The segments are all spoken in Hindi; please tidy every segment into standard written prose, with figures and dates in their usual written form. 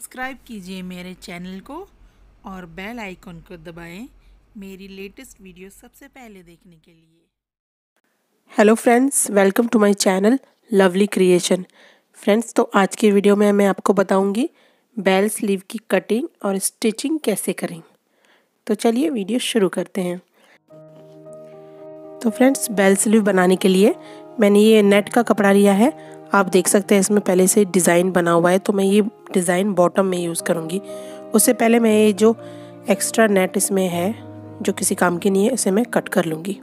सब्सक्राइब कीजिए मेरे चैनल को और बेल आइकॉन को दबाएं मेरी लेटेस्ट वीडियो सबसे पहले देखने के लिए। Hello friends, welcome to my channel lovely creation. Friends, तो आज की वीडियो में मैं आपको बताऊंगी बेल स्लीव की कटिंग और स्टिचिंग कैसे करें। तो चलिए वीडियो शुरू करते हैं। तो फ्रेंड्स, बेल स्लीव बनाने के लिए मैंने ये नेट का कपड़ा लिया है। आप देख सकते हैं इसमें पहले से डिज़ाइन बना हुआ है, तो मैं ये डिज़ाइन बॉटम में यूज़ करूँगी। उससे पहले मैं ये जो एक्स्ट्रा नेट इसमें है जो किसी काम की नहीं है, इसे मैं कट कर लूँगी।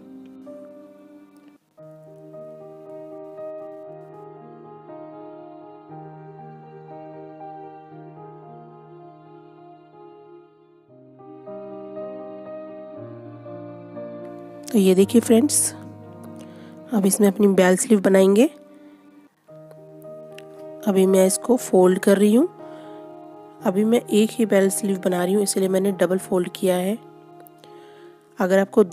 तो ये देखिए फ्रेंड्स, अब इसमें अपनी बेल स्लीव बनाएंगे। अभी मैं इसको फोल्ड कर रही हूँ। अभी मैं एक ही बेल स्लीव बना रही हूँ, इसलिए मैंने डबल फोल्ड किया है। अगर आपको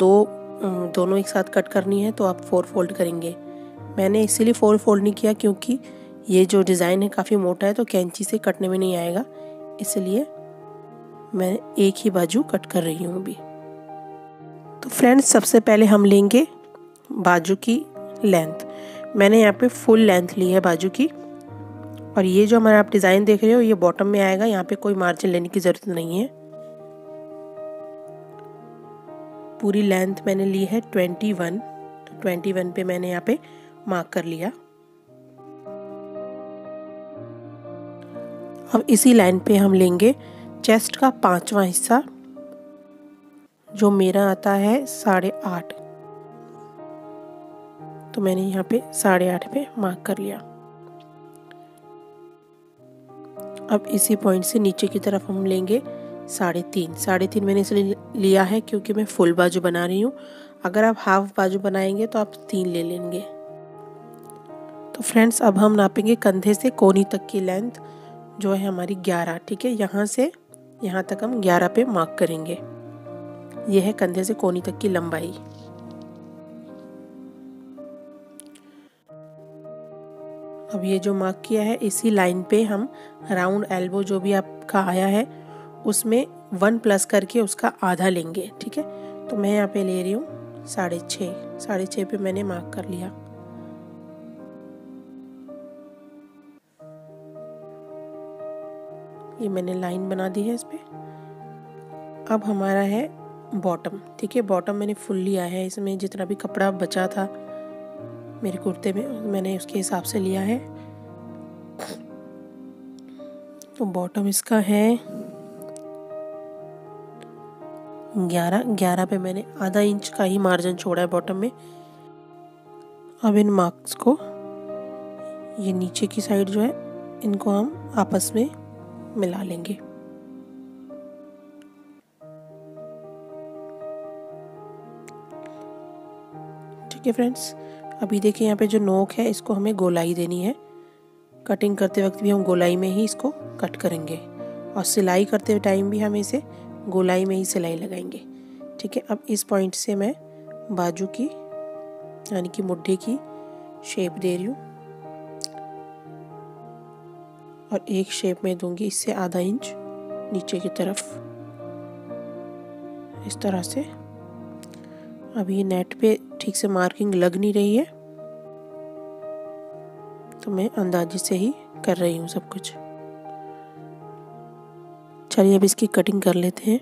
दोनों एक साथ कट करनी है तो आप फोर फोल्ड करेंगे। मैंने इसीलिए फोर फोल्ड नहीं किया क्योंकि ये जो डिज़ाइन है काफ़ी मोटा है, तो कैंची से कटने में नहीं आएगा, इसलिए मैं एक ही बाजू कट कर रही हूँ अभी। तो फ्रेंड्स, सबसे पहले हम लेंगे बाजू की लेंथ। मैंने यहाँ पे फुल लेंथ ली है बाजू की, और ये जो हमारा आप डिज़ाइन देख रहे हो ये बॉटम में आएगा। यहाँ पे कोई मार्जिन लेने की ज़रूरत नहीं है। पूरी लेंथ मैंने ली है 21, तो 21 पे मैंने यहाँ पे मार्क कर लिया। अब इसी लाइन पे हम लेंगे चेस्ट का 5वां हिस्सा, जो मेरा आता है 8.5। तो मैंने यहाँ पे 8.5 पे मार्क कर लिया। अब इसी पॉइंट से नीचे की तरफ हम लेंगे 3.5। 3.5 मैंने इसलिए लिया है क्योंकि मैं फुल बाजू बना रही हूँ। अगर आप हाफ बाजू बनाएंगे तो आप 3 ले लेंगे। तो फ्रेंड्स, अब हम नापेंगे कंधे से कोहनी तक की लेंथ, जो है हमारी 11। ठीक है, यहाँ से यहाँ तक हम 11 पे मार्क करेंगे। यह है कंधे से कोहनी तक की लंबाई। अब ये जो मार्क किया है इसी लाइन पे हम राउंड एल्बो जो भी आपका आया है उसमें 1 प्लस करके उसका आधा लेंगे। ठीक है, तो मैं यहाँ पे ले रही हूँ 6.5। 6.5 पे मैंने मार्क कर लिया। ये मैंने लाइन बना दी है इस पे। अब हमारा है बॉटम। ठीक है, बॉटम मैंने फुल लिया है। इसमें जितना भी कपड़ा बचा था मेरे कुर्ते में मैंने उसके हिसाब से लिया है। तो बॉटम इसका है 11 पे मैंने आधा इंच का ही मार्जिन छोड़ा है बॉटम में। अब इन मार्क्स को, ये नीचे की साइड जो है, इनको हम आपस में मिला लेंगे। ठीक है फ्रेंड्स, अभी देखिए यहाँ पे जो नोक है इसको हमें गोलाई देनी है। कटिंग करते वक्त भी हम गोलाई में ही इसको कट करेंगे, और सिलाई करते टाइम भी हम इसे गोलाई में ही सिलाई लगाएंगे। ठीक है, अब इस पॉइंट से मैं बाजू की यानी कि मुड्ढे की शेप दे रही हूँ, और एक शेप में दूंगी इससे आधा इंच नीचे की तरफ, इस तरह से। अभी नेट पे ठीक से मार्किंग लग नहीं रही है, तो मैं अंदाजे से ही कर रही हूँ सब कुछ। चलिए अब इसकी कटिंग कर लेते हैं।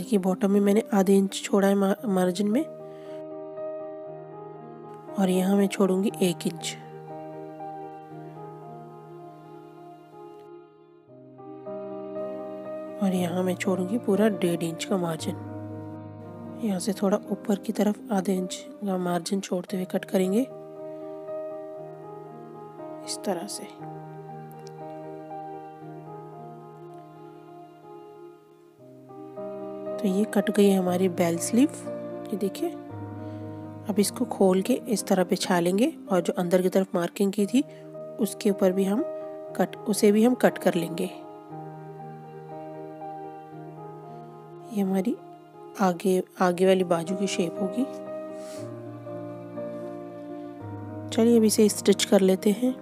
इसकी बॉटम में मैंने आधे इंच छोड़ा है मार्जिन में, और यहाँ मैं छोड़ूंगी 1 इंच। और यहाँ मैं छोड़ूंगी पूरा 1.5 इंच का मार्जिन। यहाँ से थोड़ा ऊपर की तरफ आधे इंच का मार्जिन छोड़ते हुए कट करेंगे, इस तरह से। तो ये कट गई हमारी बेल स्लीव, ये देखिए। अब इसको खोल के इस तरह बिछा लेंगे, और जो अंदर की तरफ मार्किंग की थी उसके ऊपर भी हम कट कर लेंगे। ये हमारी आगे वाली बाजू की शेप होगी। चलिए अब इसे स्टिच कर लेते हैं।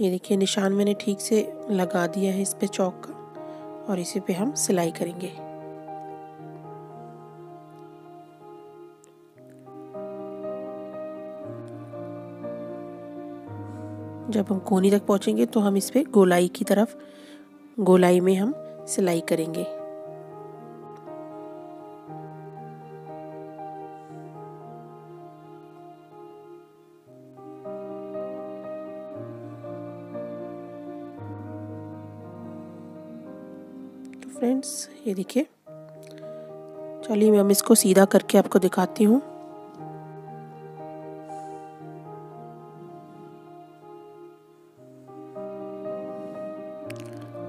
ये देखिए निशान मैंने ठीक से लगा दिया है इस पे चौक का, और इसी पे हम सिलाई करेंगे। जब हम कोहनी तक पहुंचेंगे तो हम इस पे गोलाई की तरफ, गोलाई में हम सिलाई करेंगे। फ्रेंड्स ये देखिए, चलिए मैं इसको सीधा करके आपको दिखाती हूँ।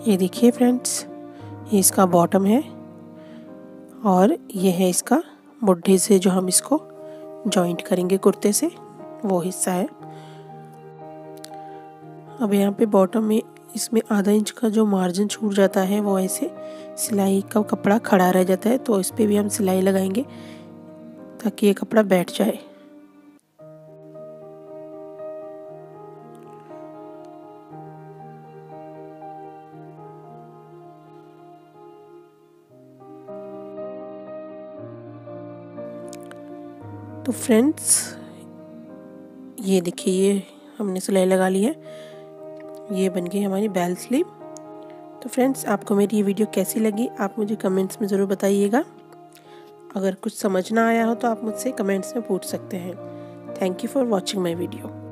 ये देखिए फ्रेंड्स, ये इसका बॉटम है और ये है इसका मुड्ढे से जो हम इसको जॉइंट करेंगे कुर्ते से, वो हिस्सा है। अब यहाँ पे बॉटम में इसमें आधा इंच का जो मार्जिन छूट जाता है वो ऐसे सिलाई का कपड़ा खड़ा रह जाता है, तो इस पर भी हम सिलाई लगाएंगे ताकि ये कपड़ा बैठ जाए। तो फ्रेंड्स ये देखिए, ये हमने सिलाई लगा ली है, ये बन गई हमारी बेल स्लीव। तो फ्रेंड्स आपको मेरी ये वीडियो कैसी लगी आप मुझे कमेंट्स में ज़रूर बताइएगा। अगर कुछ समझ ना आया हो तो आप मुझसे कमेंट्स में पूछ सकते हैं। Thank you for watching my video.